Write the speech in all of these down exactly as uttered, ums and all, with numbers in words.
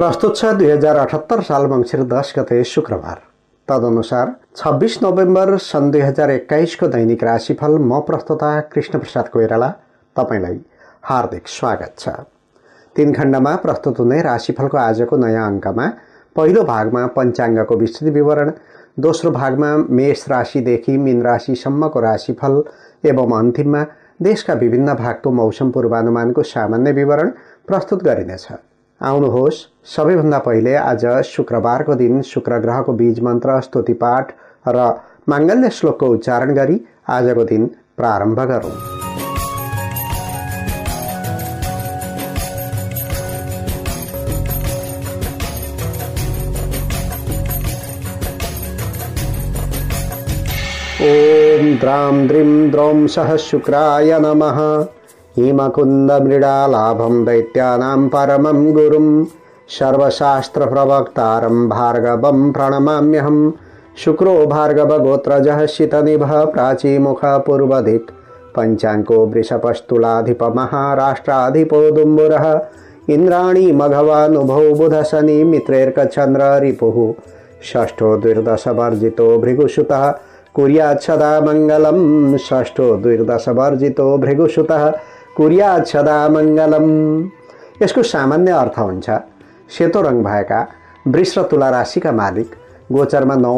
प्रस्तुत छ दुई हजार अठहत्तर साल मंसिर दस गते शुक्रबार। तदनुसार छब्बीस नोभेम्बर सन् दुई हजार एक्काईस को दैनिक राशिफल म प्रस्तुता कृष्ण प्रसाद कोइराला तपाईलाई हार्दिक स्वागत छ। तीन खण्डमा प्रस्तुत हुने राशिफलको आजको नयाँ अङ्कमा पहिलो भागमा पञ्चाङ्गको विस्तृत विवरण, दोस्रो भागमा मेष राशिदेखि मीन राशिसम्मको राशिफल एवं अन्तिममा देशका विभिन्न भागको मौसम पूर्वानुमानको सामान्य विवरण प्रस्तुत गरिनेछ। आउनुहोस् सबैभन्दा पहिले आज शुक्रबारको दिन शुक्र ग्रहको बीज मन्त्र, स्तुति पाठ र माङ्गल्य श्लोकको उच्चारण गरी आजको दिन प्रारम्भ गरौँ। ओम द्रां द्रीं द्रौं सह शुक्राय नमः। हिमकुंद मृडालाभं दैत्यानां परमं गुरुं सर्वशास्त्र प्रवक्तारं भार्गवं प्रणमाम्यहं। शुक्रो भार्गव गोत्रजः शीतनिभः प्राचीमुखः पूर्वदिक् पञ्चाङ्को वृषभस्तुलाधिपः महाराष्ट्राधिपो दुम्बुरः। इन्द्राणी मघवानुभौ बुधशनि मित्रैर्कचन्द्र रिपुः षष्ठो द्वादशवर्जितो भृगुसुतः कुर्यात् सदा मङ्गलम। षष्ठो द्वादशवर्जितो भृगुसुतः कुर्यात् सदा मङ्गलम। यसको सामान्य अर्थ हुन्छ सेतो रंग भएका वृष र तुला राशिका मालिक, गोचरमा नौ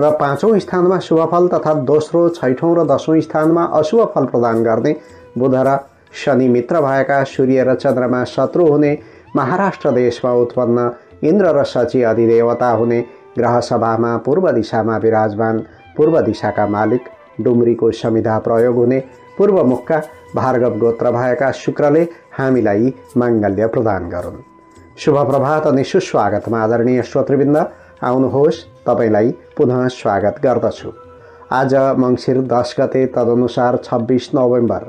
र पाँचौं स्थानमा शुभफल तथा दोस्रो, छैठौं र दशौं स्थानमा अशुभ फल प्रदान गर्ने बुध र शनि मित्र भएका, सूर्य र चन्द्रमा शत्रु हुने, महाराष्ट्र देशमा उत्पन्न, इन्द्र र शची अधिदेवता हुने, ग्रह सभामा पूर्व दिशामा विराजमान, पूर्व दिशाका मालिक, डुम्रीको समिधा प्रयोग हुने, पूर्वमुखका भार्गव गोत्र भएका शुक्रले हामीलाई माङ्गल्य प्रदान गरून्। शुभ प्रभात अनि सुस्वागतमा आदरणीय श्रोतृवृन्द, आउनुहोस् तपाईलाई पुनः स्वागत गर्दछु। आज मंसिर दस गते तदनुसार छब्बीस नोभेम्बर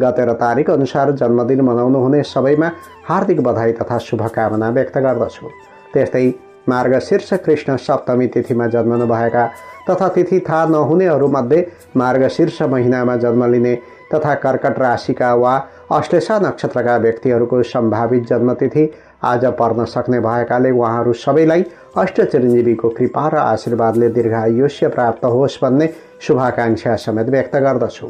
गते र तारिख अनुसार जन्मदिन मनाउनुहुने सबैमा हार्दिक बधाई तथा शुभकामना व्यक्त गर्दछु। त्यस्तै मार्गशीर्ष कृष्ण सप्तमी तिथिमा जन्मनुभएका तथा तिथि थाहा नहुनेहरूमध्ये मार्गशीर्ष महिनामा जन्म लिने तथा कर्कट राशिका वा अश्लेषा नक्षत्रका व्यक्तिहरूको सम्भावित जन्मतिथि आज पर्न सक्ने भएकाले उहाँहरू सबैलाई अष्टचिरञ्जीवीको कृपा र आशीर्वादले दीर्घायुष्य प्राप्त होस् भन्ने शुभाकांक्षा समेत व्यक्त गर्दछु।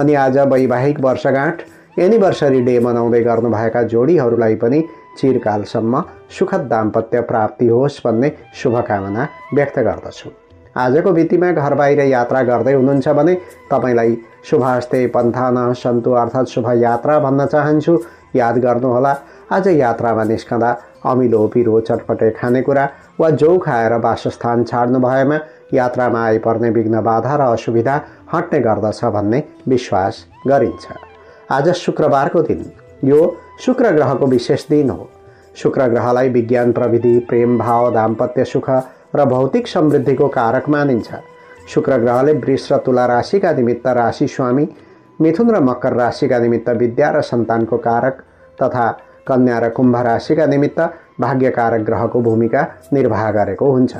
अनि आज वैवाहिक वर्षगाँठ एनिभर्सरी डे मनाउँदै गर्नुभएका जोडीहरूलाई पनि चिरकालसम्म सुखद दाम्पत्य प्राप्ति होस् भन्ने शुभकामना व्यक्त गर्दछु। आजको मितिमा घर बाहिर यात्रा गर्दै हुनुहुन्छ भने तपाईलाई शुभास्ते पन्थानः सन्तु अर्थात् शुभ यात्रा भन्न चाहन्छु। याद गर्नुहोला आज यात्रामा निस्कँदा अमिलो पिरो चटपटे खानेकुरा वा जौ खाएर वासस्थान छाड्नु भएमा यात्रामा आइपर्ने विघ्न बाधा र असुविधा हट्ने गर्दछ भन्ने विश्वास गरिन्छ। आज शुक्रबारको दिन यो शुक्र ग्रहको विशेष दिन हो। शुक्र ग्रहलाई विज्ञान, प्रविधि, प्रेम भाव, दाम्पत्य सुख र भौतिक समृद्धिको कारक मानिन्छ। शुक्र ग्रहले वृष र तुला राशिका निमित्त राशि स्वामी, मिथुन र मकर राशिका निमित्त विद्या र सन्तानको कारक तथा कन्या र कुम्भ राशिका निमित्त भाग्यकारक ग्रहको भूमिका निर्वाह गरेको हुन्छ।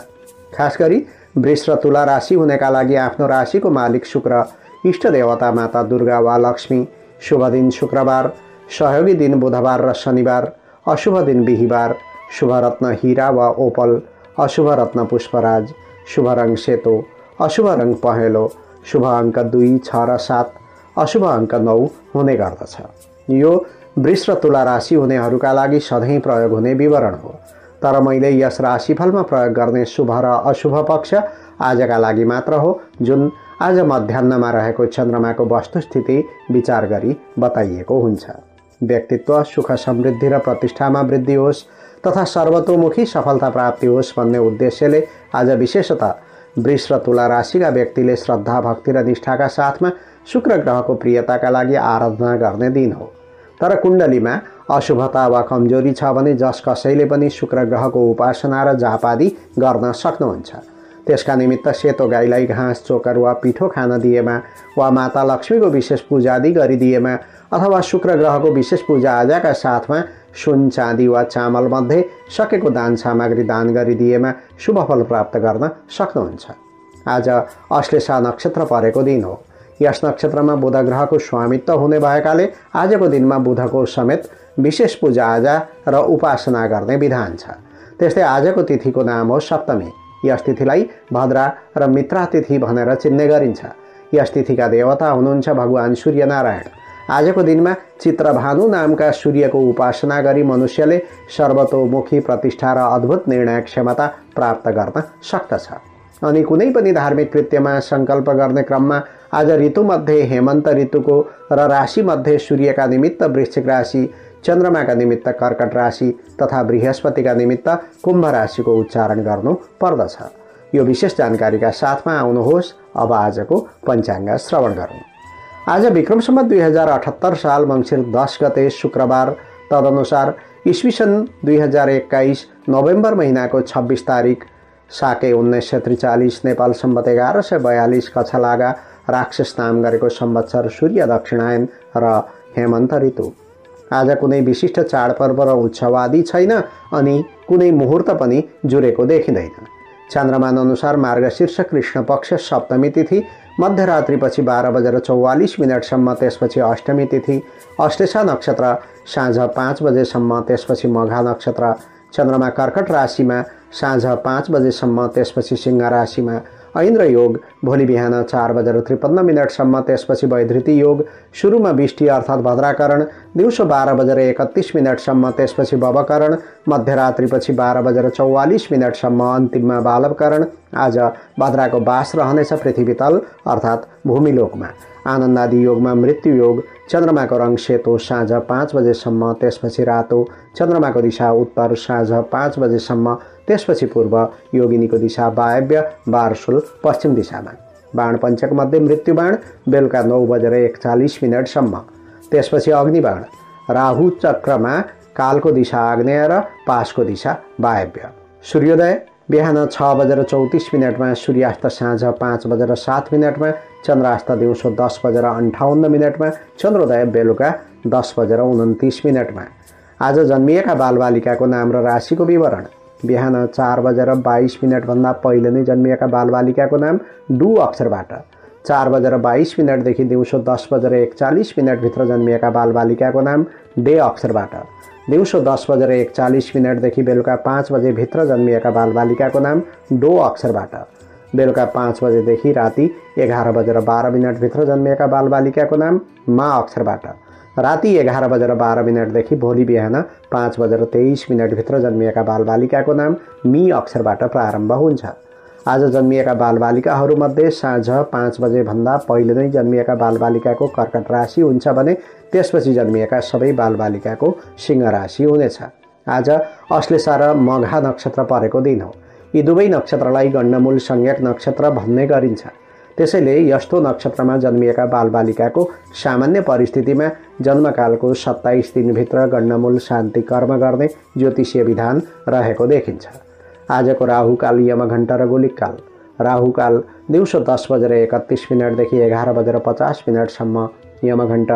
खास गरी वृष र तुला राशि हुनेका लागि आफ्नो राशिको मालिक शुक्र, इष्ट देवता माता दुर्गा वा लक्ष्मी, शुभ दिन शुक्रबार, सहयोगी दिन बुधबार र शनिबार, अशुभ दिन बिहीबार, शुभ रत्न हीरा वा ओपल, अशुभ रत्न पुष्पराज, शुभ रंग सेतो, अशुभ रंग पहेँलो, शुभ अङ्क दुई, छ र सात, अशुभ अङ्क नौ हुने गर्दछ। यो वृष र तुला राशि हुनेहरूका लागि सधैँ प्रयोग हुने विवरण हो, तर मैले यस राशिफलमा प्रयोग गर्ने शुभ र अशुभ पक्ष आजका लागि मात्र हो, जुन आज मध्याहमा रहेको चन्द्रमाको वस्तुस्थिति विचार गरी बताइएको हुन्छ। व्यक्तित्व सुख समृद्धि र प्रतिष्ठामा वृद्धि होस् तथा सर्वतोमुखी सफलता प्राप्ति होस् भन्ने उद्देश्यले आज विशेषतः वृष र तुला राशिका व्यक्तिले श्रद्धा, भक्ति र निष्ठाका साथमा शुक्र ग्रहको प्रियताका लागि आराधना गर्ने दिन हो। तर कुण्डलीमा अशुभता वा कमजोरी छ भने जस कसैले पनि शुक्र ग्रहको उपासना र जाप आदि गर्न सक्नुहुन्छ। त्यसका निमित्त सेतो गाईलाई घाँस, चोकर वा पिठो खान दिएमा वा माता लक्ष्मीको विशेष पूजा आदि गरिदिएमा अथवा शुक्र ग्रहको विशेष पूजा आजाका साथमा सुन, चाँदी वा चामल मध्ये सकेको दान सामग्री दान गरिदिएमा शुभ फल प्राप्त गर्न सक्नुहुन्छ। आज अश्लेषा नक्षत्र परेको दिन हो। यस नक्षत्रमा बुध ग्रहको स्वामित्व हुने भएकाले आजको दिनमा बुधको समेत विशेष पूजा आजा र उपासना गर्ने विधान छ। त्यस्तै आजको तिथिको नाम हो सप्तमी। यस तिथिलाई भद्रा र मित्रा तिथि भनेर चिन्ने गरिन्छ। यस तिथिका देवता हुनुहुन्छ भगवान सूर्यनारायण। आजको दिनमा चित्रभानु नामका सूर्यको उपासना गरी मनुष्यले सर्वतोमुखी प्रतिष्ठा र अद्भुत निर्णय क्षमता प्राप्त गर्न सक्दछ। अनि कुनै पनि धार्मिक कृत्यमा संकल्प गर्ने क्रममा आज ऋतुमध्ये हेमन्त ऋतुको र राशिमध्ये सूर्यका निमित्त वृश्चिक राशि, चन्द्रमाका निमित्त कर्कट राशि तथा बृहस्पतिका निमित्त कुम्भ राशिको उच्चारण गर्नु पर्दछ। यो विशेष जानकारीका साथमा आउनुहोस्। अब आजको पञ्चाङ्ग श्रवण गरौँ। आज विक्रम सम्वत दुई हजार अठहत्तर साल मङ्सिर दस गते शुक्रबार, तदनुसार ईस्वी सन् दुई हजार एक्काइस नोभेम्बर महीनाको छब्बीस तारिक, साके उन्नाइस सय त्रिचालिस, नेपाल सम्बत एघार सय बयालिस, कछलागा राक्षस नाम गरेको संवत्सर, सूर्य दक्षिणायन र हेमन्त ऋतु। आज कुनै विशिष्ट चाडपर्व र उत्सव आदि छैन अनि कुनै मुहूर्त पनि जुरेको देखिँदैन। चन्द्रमान अनुसार मार्गशीर्ष कृष्ण पक्ष सप्तमी तिथि, मध्यरात्रिपछि बाह्र बजेर चौवालिस मिनटसम्म, त्यसपछि अष्टमी तिथि, अश्लेषा नक्षत्र साँझ पाँच बजेसम्म, त्यसपछि मघा नक्षत्र। चन्द्रमा कर्कट राशिमा साँझ पाँच बजेसम्म, त्यसपछि सिंह राशिमा। ऐन्द्र योग भोलि बिहान चार बजेर त्रिपन्न मिनटसम्म, त्यसपछि वैधृति योग, सुरुमा बिष्टि अर्थात् भद्राकरण दिउँसो बाह्र बजेर एकत्तीस मिनटसम्म, त्यसपछि बवकरण मध्यरात्रिपछि बाह्र बजेर चौवालिस मिनटसम्म, अन्तिममा बालवकरण। आज भद्राको बास रहनेछ पृथ्वीतल अर्थात् भूमिलोकमा। आनन्दादि योगमा मृत्यु योग, चन्द्रमाको रङ सेतो साँझ पाँच बजेसम्म, त्यसपछि रातो। चन्द्रमाको दिशा उत्तर साँझ पाँच बजेसम्म, त्यसपछि पूर्व। योगिनीको दिशा वायव्य, बारशूल पश्चिम दिशामा। बाण पञ्चक मध्ये मृत्यु बाण बेलुका नौ बजेर एकचालिस मिनटसम्म, त्यसपछि अग्निबाण। राहु चक्रमा कालको दिशा आग्नेय र पासको दिशा वायव्य। सूर्योदय बिहान छ बजेर चौतिस मिनटमा, सूर्यास्त साँझ पाँच बजेर सात मिनटमा, चन्द्रास्त दिउँसो दस बजेर अन्ठाउन्न मिनटमा, चन्द्रोदय बेलुका दस बजेर उन्तिस मिनटमा। आज जन्मिएका बालबालिकाको नाम र राशिको विवरण। बिहान चार बजेर बाइस मिनटभन्दा पहिले नै जन्मिएका बालबालिकाको नाम डु अक्षरबाट। चार बजेर बाइस मिनटदेखि दिउँसो दस बजेर एकचालिस मिनटभित्र जन्मिएका बालबालिकाको नाम डे अक्षरबाट। दिउँसो दस बजेर एकचालिस मिनटदेखि बेलुका पाँच बजे भित्र जन्मिएका बालबालिकाको नाम डो अक्षरबाट। बेलुका पाँच बजेदेखि राति एघार बजेर बाह्र मिनटभित्र जन्मिएका बालबालिकाको नाम मा अक्षरबाट। राति एघार बजेर बाह्र मिनटदेखि भोलि बिहान पाँच बजेर तेइस मिनटभित्र जन्मिएका बालबालिकाको नाम मी अक्षरबाट प्रारम्भ हुन्छ। आज जन्मिएका बालबालिकाहरूमध्ये साँझ पाँच बजेभन्दा पहिले नै जन्मिएका बालबालिकाको कर्कट राशि हुन्छ भने त्यसपछि जन्मिएका सबै बालबालिकाको सिंह राशि हुनेछ। आज अश्लेषा र मघा नक्षत्र परेको दिन हो। यी दुवै नक्षत्रलाई गण्डमूल संज्ञक नक्षत्र भन्ने गरिन्छ। त्यसैले यस्तो नक्षत्रमा जन्मिएका बालबालिकाको सामान्य परिस्थितिमा जन्मकालको सत्ताइस दिनभित्र गण्डमूल शान्ति कर्म गर्ने ज्योतिषीय विधान रहेको देखिन्छ। आजको राहुकाल यमघण्ट र गोलिकाल। राहुकाल दिउँसो दस बजेर एकत्तीस मिनटदेखि एघार बजेर पचास मिनटसम्म, यमघण्ट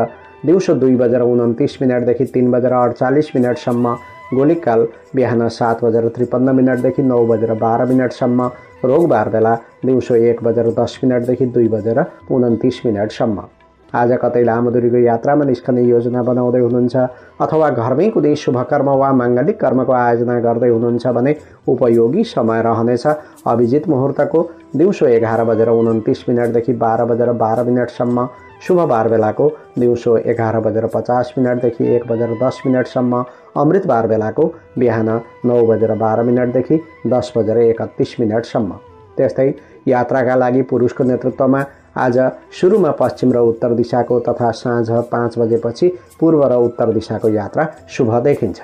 दिउँसो दुई बजेर उन्तिस मिनटदेखि तीन बजेर अडचालिस मिनटसम्म, गोलिकाल बिहान सात बजेर त्रिपन्न मिनटदेखि नौ बजेर बाह्र मिनटसम्म, रोगबार बेला दिउँसो एक बजेर दस मिनटदेखि दुई बजेर उन्तिस मिनटसम्म। आज कतै लामो दूरीको यात्रामा निस्कने योजना बनाउँदै हुनुहुन्छ अथवा घरमै कुनै शुभकर्म वा माङ्गलिक कर्मको आयोजना गर्दै हुनुहुन्छ भने उपयोगी समय रहनेछ अभिजित मुहूर्तको दिउँसो एघार बजेर उन्तिस मिनटदेखि बाह्र बजेर बाह्र मिनटसम्म, शुभबार बेलाको दिउँसो एघार बजेर पचास मिनटदेखि एक बजेर दस मिनटसम्म, अमृतबार बेलाको बिहान नौ बजेर बाह्र मिनटदेखि दस बजेर एकत्तीस मिनटसम्म। त्यस्तै यात्राका लागि पुरुषको नेतृत्वमा आज सुरुमा पश्चिम र उत्तर दिशाको तथा साँझ पाँच बजेपछि पूर्व र उत्तर दिशाको यात्रा शुभ देखिन्छ।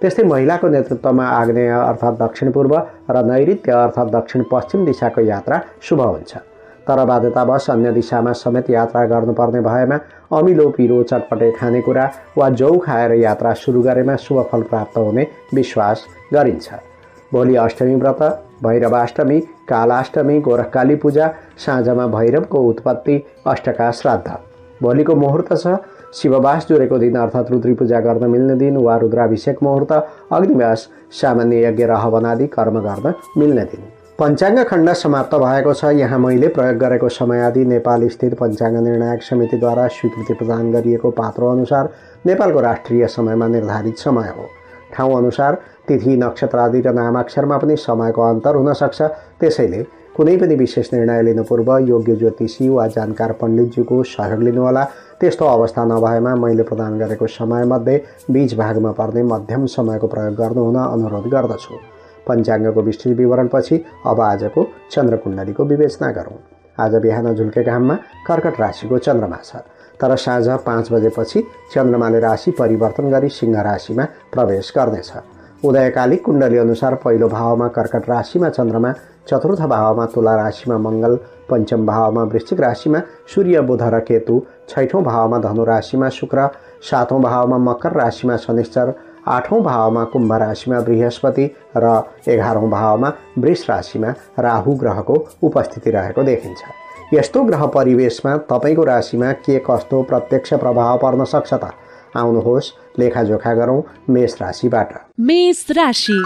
त्यस्तै महिलाको नेतृत्वमा आग्नेय अर्थात् दक्षिण पूर्व र नैऋत्य अर्थात् दक्षिण पश्चिम दिशाको यात्रा शुभ हुन्छ। तर बाध्यतावश अन्य दिशामा समेत यात्रा गर्नुपर्ने भएमा अमिलो पिरो चटपटे खानेकुरा वा जौ खाएर यात्रा सुरु गरेमा शुभफल प्राप्त हुने विश्वास गरिन्छ। भोलि अष्टमी व्रत, भैरवाष्टमी, कालाष्टमी, गोरखकाली पूजा, साँझमा भैरवको उत्पत्ति, अष्टका श्राद्ध। भोलिको मुहूर्त छ शिववास जुरेको दिन अर्थात् रुद्री पूजा गर्न मिल्ने दिन वा रुद्राभिषेक मुहूर्त, अग्निवास, सामान्य यज्ञ र हवन आदि कर्म गर्न मिल्ने दिन। पञ्चाङ्ग खण्ड समाप्त भएको छ। यहाँ मैले प्रयोग गरेको समय आदि नेपाल स्थित पञ्चाङ्ग निर्णायक समितिद्वारा स्वीकृति प्रदान गरिएको पात्रोअनुसार नेपालको राष्ट्रिय समयमा निर्धारित समय हो। ठाउँ अनुसार तिथि नक्षत्र आदि र नामाक्षरमा पनि समयको अन्तर हुन सक्छ। त्यसैले कुनै पनि विशेष निर्णय लिनु पूर्व योग्य ज्योतिषी वा जानकार पण्डितजीको सहयोग लिनुहोला। त्यस्तो अवस्था नभएमा मैले प्रदान गरेको समयमध्ये बीच भागमा पर्ने मध्यम समयको प्रयोग गर्नुहुन अनुरोध गर्दछु। पञ्चाङ्गको विस्तृत विवरणपछि अब आजको चन्द्र कुण्डलीको विवेचना गरौँ। आज बिहान झुल्केको घाममा कर्कट राशिको चन्द्रमा छ, तर साँझ पाँच बजेपछि चन्द्रमाले राशि परिवर्तन गरी सिंह राशिमा प्रवेश गर्नेछ। उदयकाली कुण्डली अनुसार पहिलो भावमा कर्कट राशिमा चन्द्रमा, चतुर्थ भावमा तुला राशिमा मङ्गल, पञ्चम भावमा वृश्चिक राशिमा सूर्य बुध र केतु, छैठौँ भावमा धनु राशिमा शुक्र, सातौँ भावमा मकर राशिमा शनिश्चर, आठौँ भावमा कुम्भ राशिमा बृहस्पति र एघारौँ भावमा वृष राशिमा राहु ग्रहको उपस्थिति रहेको देखिन्छ। यस्तो ग्रह परिवेशमा तपाईको राशिमा के कस्तो प्रत्यक्ष प्रभाव पर्न सक्छ त? आउनुहोस् लेखाजोखा गरौँ मेष राशिबाट। मेष राशि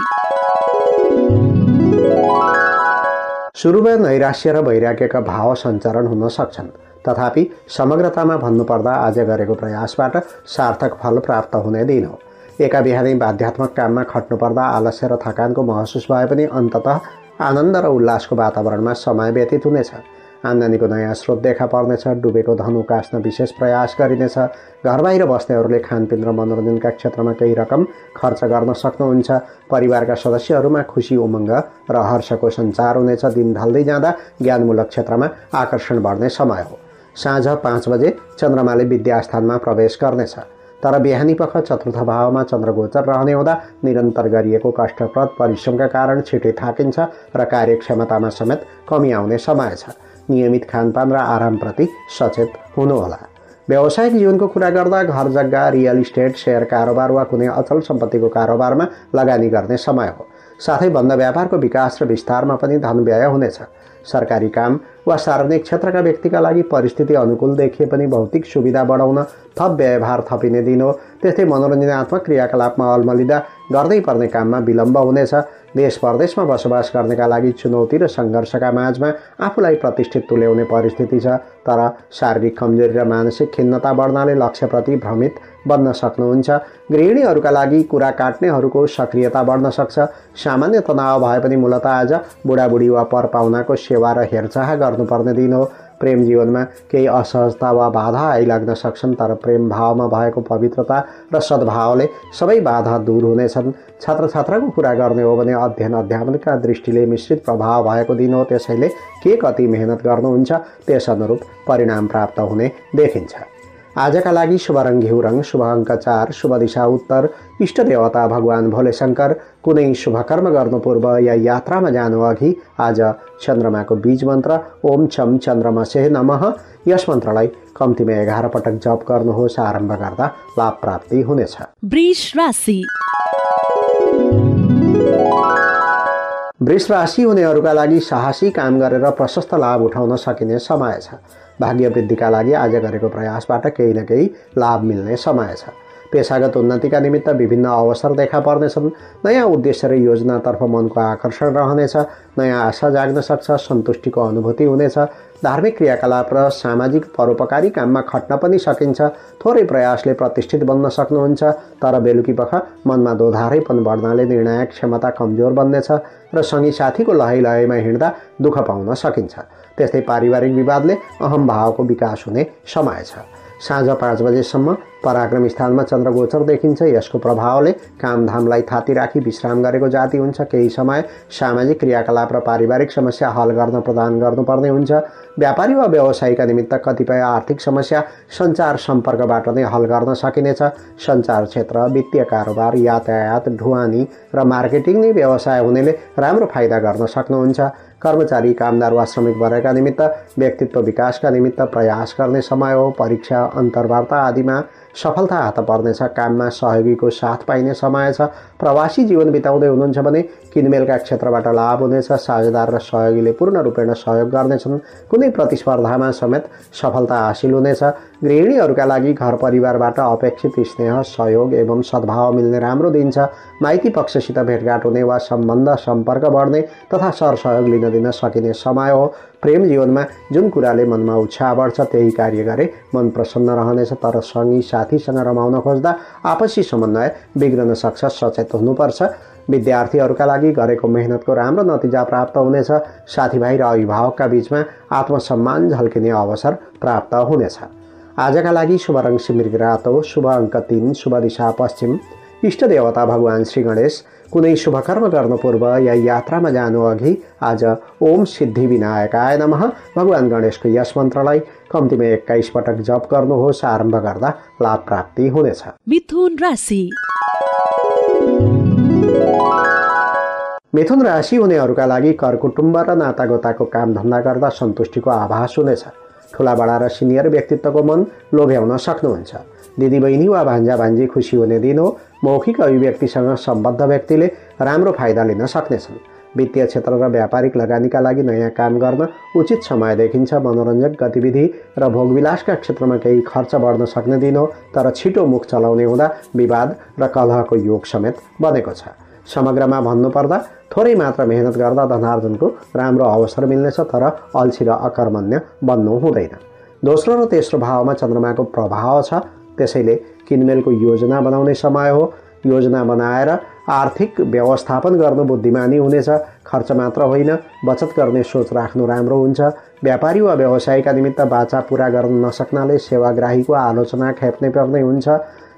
सुरुमा नैराश्य र वैराग्यका भाव सञ्चारण हुन सक्छन्, तथापि समग्रतामा भन्नुपर्दा आज गरेको प्रयासबाट सार्थक फल प्राप्त हुने दिन हो। एका बिहानै आध्यात्मिक काममा खट्नुपर्दा आलस्य र थकानको महसुस भए पनि अन्ततः आनन्द र उल्लासको वातावरणमा समय व्यतीत हुनेछ। आम्दानीको नयाँ स्रोत देखा पर्नेछ। डुबेको धन उकास्न विशेष प्रयास गरिनेछ। घर बाहिर बस्नेहरूले खानपिन र मनोरञ्जनका क्षेत्रमा केही रकम खर्च गर्न सक्नुहुन्छ। परिवारका सदस्यहरूमा खुसी, उमङ्ग र हर्षको सञ्चार हुनेछ। दिन ढल्दै जाँदा ज्ञानमूलक क्षेत्रमा आकर्षण बढ्ने समय हो। साँझ पाँच बजे चन्द्रमाले विद्यास्थानमा प्रवेश गर्नेछ, तर बिहानी पख चतुर्थ भावमा चन्द्रगोचर रहने हुँदा निरन्तर गरिएको कष्टप्रद परिश्रमका कारण छिटै थाकिन्छ र कार्यक्षमतामा समेत कमी आउने समय छ। नियमित खानपान र आरामप्रति सचेत हुनुहोला। व्यावसायिक जीवनको कुरा गर्दा घर जग्गा, रियल इस्टेट, सेयर कारोबार वा कुनै अचल सम्पत्तिको कारोबारमा लगानी गर्ने समय हो। साथै बन्द व्यापारको विकास र विस्तारमा पनि धन व्यय हुनेछ। सरकारी काम वा सार्वजनिक क्षेत्रका व्यक्तिका लागि परिस्थिति अनुकूल देखिए पनि भौतिक सुविधा बढाउन थप व्यवहार थपिने दिन हो। त्यस्तै मनोरञ्जनात्मक क्रियाकलापमा अल्मलिँदा गर्दै पर्ने काममा विलम्ब हुनेछ। देश परदेशमा बसोबास गर्नेका लागि चुनौती र सङ्घर्षका माझमा आफूलाई प्रतिष्ठित तुल्याउने परिस्थिति छ, तर शारीरिक कमजोरी र मानसिक खिन्नता बढ्नाले लक्ष्यप्रति भ्रमित बन्न सक्नुहुन्छ। गृहिणीहरूका लागि कुरा काट्नेहरूको सक्रियता बढ्न सक्छ। सामान्य तनाव भए पनि मूलत आज बुढाबुढी वा परपाहुनाको सेवा र हेरचाह गर्नुपर्ने दिन हो। प्रेम जीवनमा केही असहजता वा बाधा आइलाग्न सक्छन्, तर प्रेम भावमा भएको पवित्रता र सद्भावले सबै बाधा दूर हुनेछन्। छात्रछात्राको कुरा गर्ने हो भने अध्ययन अध्यापनका दृष्टिले मिश्रित प्रभाव भएको दिन हो। त्यसैले के कति मेहनत गर्नुहुन्छ त्यसअनुरूप परिणाम प्राप्त हुने देखिन्छ। आजका लागि शुभ रङ घिउ रङ, शुभ अङ्क चार, शुभ दिशा उत्तर, इष्ट देवता भगवान भोले शङ्कर। कुनै शुभ कर्म गर्नु पूर्व या यात्रामा जानु अघि आज चन्द्रमाको बीज मन्त्र ओम छम चन्द्रमसे नमः यस मन्त्रलाई कम्तीमा एघार पटक जप गर्नुहोस्। आरम्भ गर्दा लाभ प्राप्ति हुनेछ। वृष राशि वृष राशि हुनेहरूका लागि साहसी काम गरेर प्रशस्त लाभ उठाउन सकिने समय छ। भाग्य वृद्धिका लागि आज गरेको प्रयासबाट केही न केही लाभ मिल्ने समय छ। पेसागत उन्नतिका निमित्त विभिन्न अवसर देखा पर्नेछन्। नयाँ उद्देश्य र योजनातर्फ मनको आकर्षण रहनेछ। नयाँ आशा जाग्न सक्छ। सन्तुष्टिको अनुभूति हुनेछ। धार्मिक क्रियाकलाप र सामाजिक परोपकारी काममा खट्न पनि सकिन्छ। थोरै प्रयासले प्रतिष्ठित बन्न सक्नुहुन्छ, तर बेलुकी पख मनमा दोधारैपन बढ्नाले निर्णायक क्षमता कमजोर बन्नेछ र सँगै साथीको लहै लहैमा हिँड्दा दुःख पाउन सकिन्छ। त्यस्तै पारिवारिक विवादले अहमभावको विकास हुने समय छ। साँझ पाँच बजेसम्म पराक्रम स्थानमा चन्द्रगोचर देखिन्छ। यसको प्रभावले कामधामलाई थाती राखी विश्राम गरेको जाति हुन्छ। केही समय सामाजिक क्रियाकलाप र पारिवारिक समस्या हल गर्न प्रदान गर्नुपर्ने हुन्छ। व्यापारी वा व्यवसायीका निमित्त कतिपय आर्थिक समस्या सञ्चार सम्पर्कबाट नै हल गर्न सकिनेछ। सञ्चार क्षेत्र, वित्तीय कारोबार, यातायात, ढुवानी र मार्केटिङ नै व्यवसाय हुनेले राम्रो फाइदा गर्न सक्नुहुन्छ। कर्मचारी, कामदार वा श्रमिक वर्गका निमित्त व्यक्तित्व विकासका निमित्त प्रयास गर्ने समय हो। परीक्षा, अन्तर्वार्ता आदिमा सफलता हात पर्नेछ। काममा सहयोगीको साथ पाइने समय छ। प्रवासी जीवन बिताउँदै हुनुहुन्छ भने किनमेलका क्षेत्रबाट लाभ हुनेछ। साझेदार र सहयोगीले पूर्ण रूपेण सहयोग गर्नेछन्। कुनै प्रतिस्पर्धामा समेत सफलता हासिल हुनेछ। गृहिणीहरूका लागि घर परिवारबाट अपेक्षित स्नेह, सहयोग एवं सद्भाव मिल्ने राम्रो दिन छ। माइती पक्षसित भेटघाट हुने वा सम्बन्ध सम्पर्क बढ्ने तथा सरसहयोग लिन दिन सकिने समय हो। प्रेम जीवन में जुन कुराले मन में उत्साह बढ्छ त्यही कार्य गरे मन प्रसन्न रहनेछ, तर सँगै साथीसँग रमाउन खोज्दा आपसी समन्वय बिग्रन सक्छ। सचेत हुनुपर्छ। विद्यार्थीहरुका लागि गरेको मेहनतको राम्रो नतिजा प्राप्त हुनेछ। साथीभाइ र अभिभावकका बीचमा आत्मसम्मान झल्किने अवसर प्राप्त हुनेछ। आजका लागि शुभ रंग सिमरिक रातो, शुभ अंक तीन, शुभ दिशा पश्चिम। इष्ट देवता भगवान श्री गणेश। कुनै शुभ कर्म गर्न पूर्व या यात्रामा जानु अघि आज ओम सिद्धि विनायकाय नमः भगवान गणेशको यस मन्त्रलाई कम्तिमा एक्काइस पटक जप गर्नुहोस्। आरम्भ गर्दा लाभ प्राप्ति हुनेछ। मिथुन राशि। मिथुन राशि हुनेहरुका लागि घर कुटुम्ब र नातागोताको काम धन्दा गर्दा सन्तुष्टिको आभास हुनेछ। ठूला बडा र सिनियर व्यक्तित्वको मन लोभ्याउन सक्नुहुन्छ। दिदी बहिनी वा भान्जा भान्जी खुशी हुने दिन हो। मौखिक अभिव्यक्तिसँग सम्बद्ध व्यक्तिले राम्रो फाइदा लिन सक्नेछन्। वित्तीय क्षेत्र र व्यापारिक लगानीका लागि नयाँ काम गर्न उचित समय देखिन्छ। मनोरञ्जक गतिविधि र भोगविलासका क्षेत्रमा केही खर्च बढ्न सक्ने दिन हो, तर छिटो मुख चलाउने हुँदा विवाद र कलहको योग समेत बनेको छ। समग्रमा भन्नुपर्दा थोरै मात्र मेहनत गर्दा धनार्जनको राम्रो अवसर मिल्नेछ, तर अल्छी र अकर्मण्य बन्नु हुँदैन। दोस्रो र तेस्रो भावमा चन्द्रमाको प्रभाव छ, त्यसैले किनमेलको योजना बनाउने समय हो। योजना बनाएर आर्थिक व्यवस्थापन गर्नु बुद्धिमानी हुनेछ। खर्च मात्र होइन, बचत गर्ने सोच राख्नु राम्रो हुन्छ। व्यापारी वा व्यवसायका निमित्त वाचा पूरा गर्न नसक्नाले सेवाग्राहीको आलोचना खेप्ने पर्ने हुन्छ।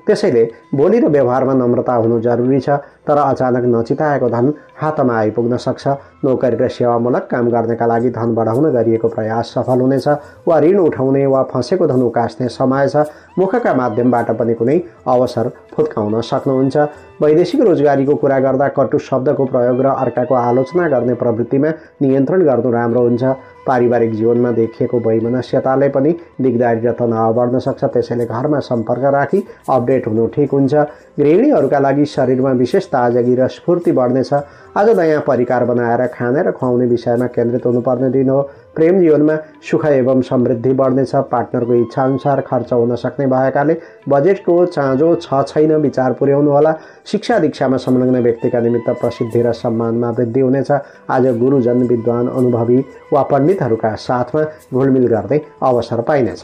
त्यसैले बोली र व्यवहारमा नम्रता हुनु जरुरी छ, तर अचानक नचिताएको धन हातमा आइपुग्न सक्छ। नौकरी र सेवामूलक काम गर्नका लागि धन बढाउन गरिएको प्रयास सफल हुनेछ। वा ऋण उठाउने वा फँसेको धन उकास्ने समय छ। मुखका माध्यमबाट पनि कुनै अवसर फुत्काउन सक्नुहुन्छ। वैदेशिक रोजगारीको कुरा गर्दा कटु शब्दको प्रयोग र अर्काको आलोचना गर्ने प्रवृत्तिमा नियन्त्रण गर्नु राम्रो हुन्छ। पारिवारिक जीवनमा देखिएको वैमनस्यताले पनि दिगदारी र तनाव बढ्न सक्छ, त्यसैले घरमा सम्पर्क राखी अपडेट हुनु ठीक हुन्छ। गृहिणीहरूका लागि शरीरमा विशेष ताजगी र स्फूर्ति बढ्नेछ। आज नयाँ परिकार बनाएर खाने र खुवाउने विषयमा केन्द्रित हुनुपर्ने दिन हो। प्रेम जीवनमा सुख एवं समृद्धि बढ्नेछ। पार्टनरको इच्छाअनुसार खर्च हुन सक्ने भएकाले बजेटको चाँजो छ छैन विचार पुर्याउनुहोला। शिक्षा दीक्षामा संलग्न व्यक्तिका निमित्त प्रसिद्धि र सम्मानमा वृद्धि हुनेछ। आज गुरुजन, विद्वान, अनुभवी वा पण्डितहरूका साथमा घुलमिल गर्ने अवसर पाइनेछ।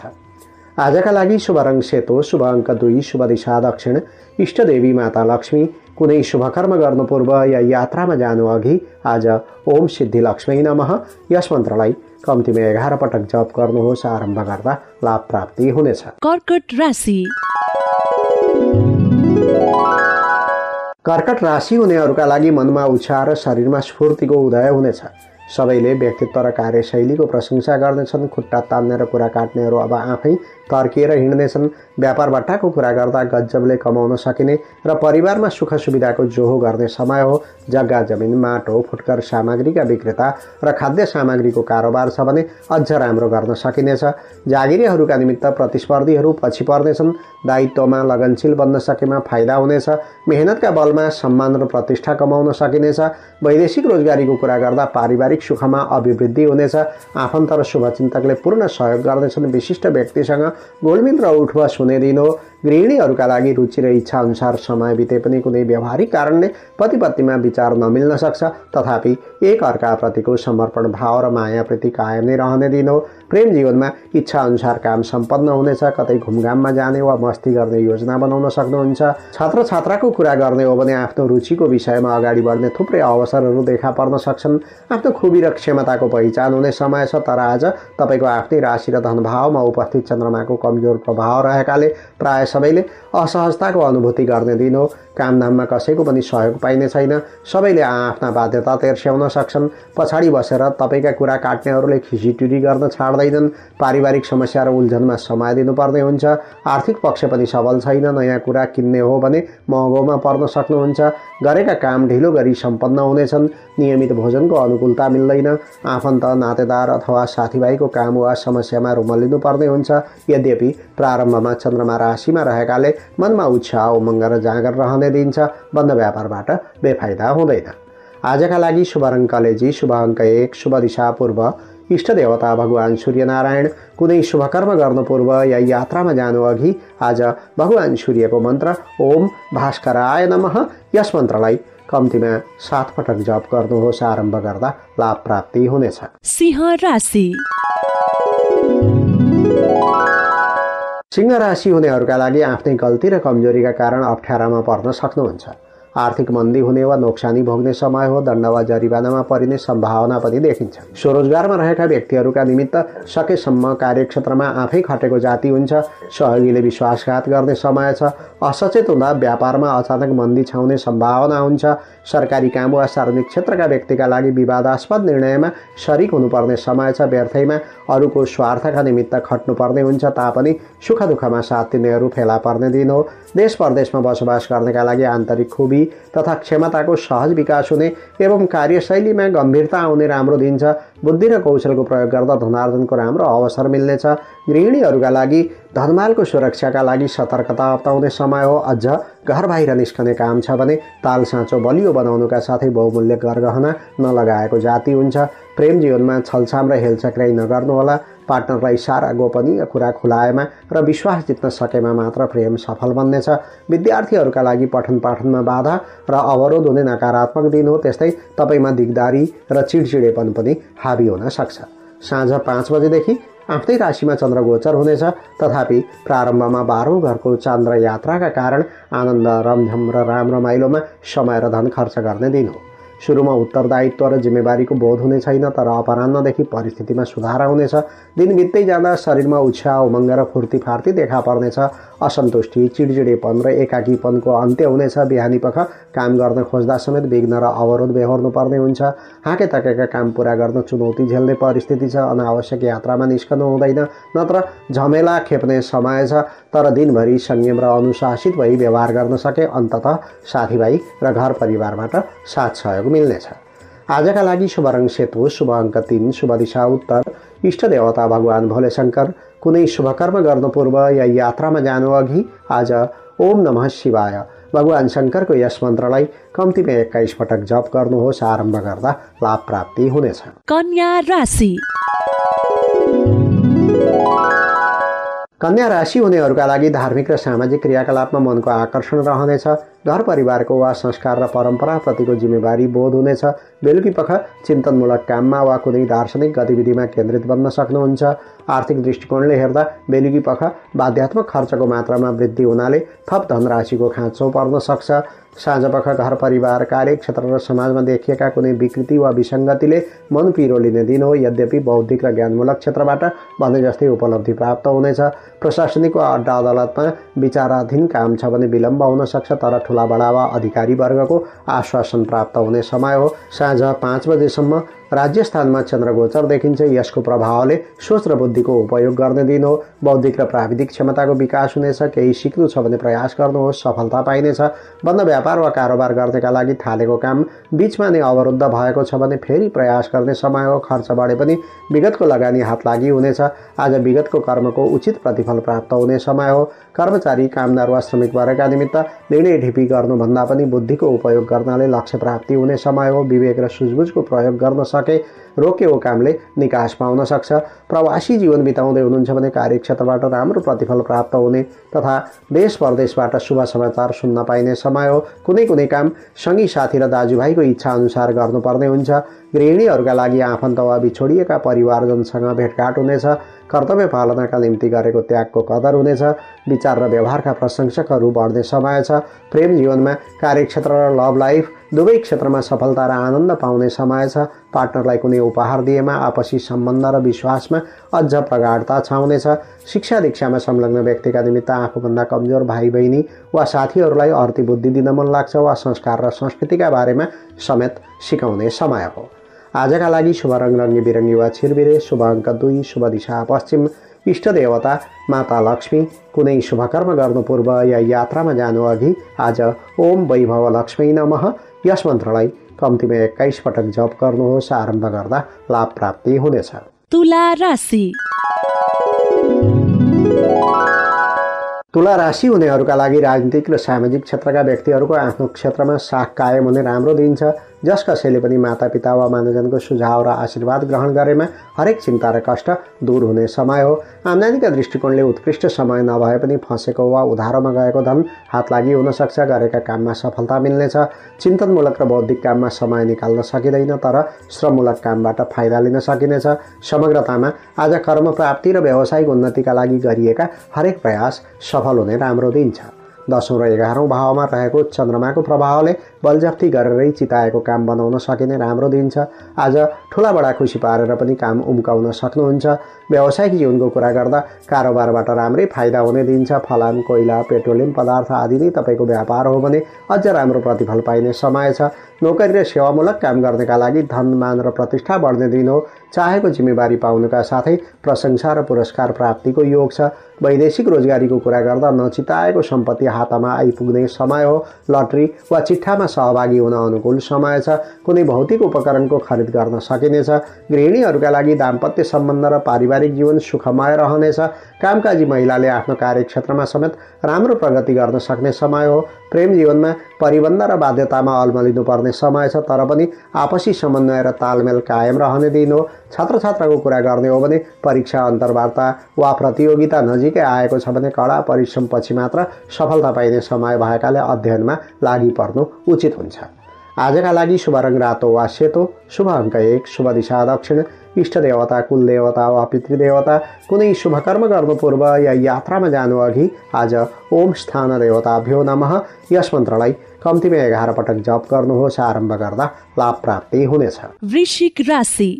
आजका लागि शुभ रंग सेतो, शुभ अंक दुई, शुभ दिशा दक्षिण। इष्टदेवी माता लक्ष्मी। कुनै शुभकर्म गर्नु पूर्व या यात्रामा जानु अघि आज ओम सिद्धि लक्ष्मी नमः यस मन्त्रलाई कम्तिमा एघार पटक जप गर्नुहोस्। आरम्भ गर्दा लाभ प्राप्ति हुनेछ। कर्कट राशि। कर्कट राशि हुनेहरूका लागि मनमा उत्साह र शरीरमा स्फूर्तिको उदय हुनेछ। सबैले व्यक्तित्व र कार्यशैलीको प्रशंसा गर्नेछन्। खुट्टा तान्ने र कुरा काट्नेहरू अब आफै तर्किएर हिँड्नेछन्। व्यापार बट्टाको कुरा गर्दा गजबले कमाउन सकिने र परिवारमा सुख सुविधाको जोहो गर्ने समय हो। जग्गा, जमिन, माटो, फुटकर सामग्रीका विक्रेता र खाद्य सामग्रीको कारोबार छ भने अझ राम्रो गर्न सकिनेछ। जागिरीहरूका निमित्त प्रतिस्पर्धीहरू पछि पर्नेछन्। दायित्वमा लगनशील बन्न सकेमा फाइदा हुनेछ। मेहनतका बलमा सम्मान र प्रतिष्ठा कमाउन सकिनेछ। वैदेशिक रोजगारीको कुरा गर्दा पारिवारिक सुखमा अभिवृद्धि हुनेछ। आफन्त र शुभचिन्तकले पूर्ण सहयोग गर्नेछन्। विशिष्ट व्यक्तिसँग गोलमिल र उठबस हुने दिन हो। गृहिणीहरूका लागि रुचि र इच्छा अनुसार समय बिते पनि कुनै व्यवहारिक कारणले पति पत्नीमा विचार नमिल्न सक्छ, तथापि एक अर्काप्रतिको समर्पण भाव र मायाप्रति कायम नै रहने दिन हो। प्रेम जीवनमा इच्छा अनुसार काम सम्पन्न हुनेछ। कतै घुमघाममा जाने वा मस्ती गर्ने योजना बनाउन सक्नुहुन्छ। छात्र छात्राको कुरा गर्ने हो भने आफ्नो रुचिको विषयमा अगाडि बढ्ने थुप्रै अवसरहरू देखा पर्न सक्छन्। आफ्नो खुबी र क्षमताको पहिचान हुने समय छ, तर आज तपाईँको आफ्नै राशि र धनभावमा उपस्थित चन्द्रमाको कमजोर प्रभाव रहेकाले प्राय सबैले असहजताको अनुभूति गर्ने दिन हो। कामधाममा कसैको पनि सहयोग पाइने छैन। सबैले आफ्ना बाध्यता तेर्स्याउन सक्छन्। पछाडि बसेर तपाईँका कुरा काट्नेहरूले खिसिटुरी गर्न छाड्दैनन्। पारिवारिक समस्या र उल्झनमा समय दिनुपर्ने हुन्छ। आर्थिक पक्ष पनि सबल छैन। नयाँ कुरा किन्ने हो भने महँगोमा पर्न सक्नुहुन्छ। गरेका काम ढिलो गरी सम्पन्न हुनेछन्। नियमित भोजनको अनुकूलता मिल्दैन। आफन्त, नातेदार अथवा साथीभाइको काम वा समस्यामा रुमल्नुपर्ने हुन्छ। यद्यपि प्रारम्भमा चन्द्रमा राशिमा रहेकाले मनमा उत्साह, उमङ्ग र जाँगर रहने दिन्छ। बन्द व्यापारबाट बेफाइदा हुँदैन। आजका लागि शुभ रंग कलेजी, शुभ अंक एक, शुभ दिशा पूर्व। इष्ट देवता भगवान सूर्यनारायण। कुनै शुभ कर्म गर्नु पूर्व या यात्रामा जानु अघि आज भगवान सूर्यको मन्त्र ओम भास्कराय नमः यस मन्त्रलाई कम्ती में सात पटक जप गर्नुहोस्। आरम्भ गर्दा लाभ प्राप्ति हुनेछ। सिंह राशि। सिंह राशि हुनेहरूका लागि आफ्नै गल्ती र कमजोरीका कारण अप्ठ्यारामा पर्न सक्नुहुन्छ। आर्थिक मन्दी हुने वा नोक्सानी भोग्ने समय हो। दण्ड वा जरिवानामा परिने सम्भावना पनि देखिन्छ। स्वरोजगारमा रहेका व्यक्तिहरूका निमित्त सकेसम्म कार्यक्षेत्रमा आफै खटेको जाति हुन्छ। सहयोगीले विश्वासघात गर्ने समय छ। असचेत हुँदा व्यापारमा अचानक मन्दी छाउने सम्भावना हुन्छ। सरकारी काम वा सार्वजनिक क्षेत्रका व्यक्तिका लागि विवादास्पद निर्णयमा शरीक हुनुपर्ने समय छ। व्यर्थैमा अरूको स्वार्थका निमित्त खट्नुपर्ने हुन्छ। तापनि सुख दुःखमा साथ दिनेहरू फेला पर्ने दिन हो। देश परदेशमा बसोबास गर्नेका लागि आन्तरिक खुबी तथा क्षमता को सहज विकास हुने एवं कार्यशैली में गंभीरता आउने राम्रो दिन छ। बुद्धि र कौशल को प्रयोग गर्दा धनार्जन को राम्रो अवसर मिलने। गृहिणीहरूका लागि धनमाल को सुरक्षा का लागि सतर्कता अपनाउने समय हो। अझ घर बाहिर निस्कने काम छ भने ताल साँचो बलियो बनाउनुका साथै बहुमूल्य गरगहना नलगाएको जाति हुन्छ। प्रेम जीवन में छलछाम र हेलचक्राई नगर्नुहोला। पार्टनरलाई सारा गोपनीय कुरा खुलाएमा र विश्वास जित्न सकेमा मात्र प्रेम सफल बन्नेछ। विद्यार्थीहरूका लागि पठन पाठनमा बाधा र अवरोध हुने नकारात्मक दिन हो। त्यस्तै तपाईमा दिगदारी र चिडचिडेपन पनि हावी हुन सक्छ। साँझ पाँच बजेदेखि आफ्नै राशिमा चन्द्र गोचर हुनेछ। तथापि प्रारम्भमा बाह्रौँ घरको चन्द्र यात्राका कारण आनन्द रमझम र राम रमाइलोमा समय र धन खर्च गर्ने दिन हो। सुरुमा उत्तरदायित्व र जिम्मेवारीको बोध हुने छैन, तर अपराह्नदेखि परिस्थितिमा सुधार आउनेछ। दिन बित्दै जाँदा शरीरमा उत्साह उमङ्ग र फुर्तीफार्ती देखा पर्नेछ। असन्तुष्टि चिडचिडेपन र एकाकीपनको अन्त्य हुनेछ। बिहानी पख काम गर्न खोज्दा समेत विघ्न र अवरोध बेहोर्नु पर्ने हुन्छ। हाँकेताकेका काम पूरा गर्न चुनौती झेल्ने परिस्थिति छ। अनावश्यक यात्रामा निस्कनु हुँदैन, नत्र झमेला खेप्ने समय छ। तर दिनभरि संयम र अनुशासित भई व्यवहार गर्न सके अन्ततः साथीभाइ र घर परिवारबाट साथ सहयोग मिल्नेछ। आजका लागि शुभ रङ सेतो, शुभ अङ्क तीन, शुभ दिशा उत्तर। इष्ट देवता भगवान भोले शंकर। कुनै शुभ कर्म गर्नु पूर्व या यात्रामा जानु अघि आज ओम नमः शिवाय भगवान शंकरको यस मन्त्रलाई कम्तीमा एक्काइस पटक जप गर्नुहोस्। आरम्भ गर्दा लाभ प्राप्ति हुनेछ। कन्या राशि। कन्या राशि हुनेहरूका लागि धार्मिक र सामाजिक क्रियाकलापमा मनको आकर्षण रहनेछ। घर परिवारको वा संस्कार र परम्पराप्रतिको जिम्मेवारी बोध हुनेछ। बेलुकी पख चिन्तनमूलक काममा वा कुनै दार्शनिक गतिविधिमा केन्द्रित बन्न सक्नुहुन्छ। आर्थिक दृष्टिकोणले हेर्दा बेलुकी पख बाध्यात्मक खर्चको मात्रामा वृद्धि हुनाले थप धनराशिको खाँचो पर्न सक्छ। साँझपख घर परिवार कार्यक्षेत्र र समाजमा देखिएका कुनै विकृति वा विसङ्गतिले मन पिरो लिने दिन हो। यद्यपि बौद्धिक र ज्ञानमूलक क्षेत्रबाट भने जस्तै उपलब्धि प्राप्त हुनेछ। प्रशासनिक वा अड्डा अदालतमा विचाराधीन काम छ भने विलम्ब हुन सक्छ, तर ठुला बडा वा अधिकारी वर्गको आश्वासन प्राप्त हुने समय हो। साँझ पाँच बजेसम्म राज्य स्थानमा चन्द्र गोचर देखिन्छ। यसको प्रभावले सोच र बुद्धिको उपयोग गर्ने दिन हो। बौद्धिक र प्राविधिक क्षमताको विकास हुनेछ। केही सिक्नु छ भने प्रयास गर्नुहोस्, सफलता पाइनेछ। बन्द व्यापार वा कारोबार गर्नेका लागि थालेको काम बीचमा नै अवरुद्ध भएको छ भने फेरि प्रयास गर्ने समय हो। खर्च बढे पनि विगतको लगानी हात लागि हुनेछ। आज विगतको कर्मको उचित प्रतिफल प्राप्त हुने समय हो। कर्मचारी कामदार वा श्रमिक वर्गका निमित्त निर्णय ढिपी गर्नुभन्दा पनि बुद्धिको उपयोग गर्नाले लक्ष्य प्राप्ति हुने समय हो। विवेक र सुझबुझको प्रयोग गर्न रोकेको कामले निकास पाउन सक्छ। प्रवासी जीवन बिताउँदै हुनुहुन्छ भने कार्यक्षेत्रबाट राम्रो प्रतिफल प्राप्त हुने तथा देश परदेशबाट शुभ समाचार सुन्न पाइने समय हो। कुनै कुनै काम सँगै साथी र दाजुभाइको इच्छा अनुसार गर्नुपर्ने हुन्छ। गृहिणीहरूका लागि आफन्त वा बिछोडिएका परिवारजनसँग भेटघाट हुनेछ। कर्तव्य पालनाका निम्ति गरेको त्यागको कदर हुनेछ। विचार र व्यवहारका प्रशंसकहरू बढ्ने समय छ। प्रेम जीवनमा कार्यक्षेत्र र लभ लाइफ दुवै क्षेत्रमा सफलता र आनन्द पाउने समय छ। पार्टनरलाई कुनै उपहार दिएमा आपसी सम्बन्ध र विश्वासमा अझ प्रगाढता छाउनेछ। शिक्षा दीक्षामा संलग्न व्यक्तिका निमित्त आफूभन्दा कमजोर भाइ बहिनी वा साथीहरूलाई अर्ती बुद्धि दिन मन लाग्छ वा संस्कार र संस्कृतिका बारेमा समेत सिकाउने समय हो। आजका लागि शुभ रङ रङ्गी बिरङ्गी वा छिरबिरे, शुभ अङ्क दुई, शुभ दिशा पश्चिम। इष्ट देवता माता लक्ष्मी। कुनै शुभ कर्म गर्नु पूर्व या यात्रामा जानु अघि आज ओम वैभव लक्ष्मी नमः यस मन्त्रलाई कम्तीमा एक्काइस पटक जप गर्नुहोस्। आरम्भ गर्दा लाभ प्राप्ति हुनेछ। तुला राशि। तुला राशि हुनेहरूका लागि राजनीतिक र सामाजिक क्षेत्रका व्यक्तिहरूको आफ्नो क्षेत्रमा साख कायम हुने राम्रो दिन छ। जस कसैले माता पिता वा मान्यजन को सुझाव र आशीर्वाद ग्रहण गरेमा हरेक चिंता र कष्ट दूर हुने समय हो। आमदानी का दृष्टिकोणले उत्कृष्ट समय नभए पनि फसेको वा उधारोमा गएको धन हात लागि हुन सक्छ। गरेका काममा सफलता मिल्नेछ। चिन्तनमूलक र बौद्धिक काममा समय निकाल्न सकिदैन तर श्रममूलक कामबाट फाइदा लिन सकिनेछ। समग्रतामा आज कर्म प्राप्ति र व्यावसायिक उन्नतिका लागि गरिएका हरेक प्रयास सफल हुने राम्रो दिन छ। दसौं र एघारौं भावमा रहेको चन्द्रमा को प्रभावले बलजफ्ती गरेरै चिताएको काम बनाउन सकिने राम्रो दिन छ। आज ठूला बडा खुसी पारेर पनि काम उम्काउन सक्नुहुन्छ। व्यावसायिक जीवनको कुरा गर्दा कारोबारबाट राम्रै फाइदा हुने दिन छ। फलाम, कोइला, पेट्रोलियम पदार्थ आदि नै तपाईको व्यापार हो भने अझ राम्रो प्रतिफल पाइने समय छ। नौकरी र सेवामूलक काम गर्नका लागि धन, मान र प्रतिष्ठा बढ्ने दिन हो। चाहेको जिम्मेवारी पाउनका साथै प्रशंसा र पुरस्कार प्राप्तिको योग छ। वैदेशिक रोजगारीको कुरा गर्दा नचिताएको सम्पत्ति हातमा आइपुग्ने समय हो। लटरी वा चिट्ठामा सहभागी हुन अनुकूल समय छ। कुनै भौतिक उपकरणको खरिद गर्न सकिनेछ। गृहिणीहरूका लागि दाम्पत्य सम्बन्ध र पारिवारिक जीवन सुखमय रहनेछ। कामकाजी महिलाले आफ्नो कार्यक्षेत्रमा समेत राम्रो प्रगति गर्न सक्ने समय हो। प्रेम जीवनमा परिबन्ध र बाध्यतामा अल्मलिनु पर्ने समय छ तर पनि आपसी समन्वय र तालमेल कायम रहने दिन हो। छात्र छात्राको कुरा गर्ने हो भने परीक्षा, अन्तर्वार्ता वा प्रतियोगिता नजिकै आएको छ भने कडा परिश्रमपछि मात्र सफलता पाइने समय भएकाले अध्ययनमा लागि पर्नु उचित हुन्छ। आजका लागि शुभ रङ रातो वा सेतो, शुभ अङ्क एक, शुभ दिशा दक्षिण। इष्ट देवता, कुल देवता वा पितृदेवता। कुनै शुभकर्म गर्नु पूर्व या यात्रामा जानु अघि आज ओम स्थान देवताभ्यो नमः यस मन्त्रलाई कम्तीमा एघार पटक जप गर्नुहोस्। आरम्भ गर्दा लाभ प्राप्ति हुनेछ। वृश्चिक राशि।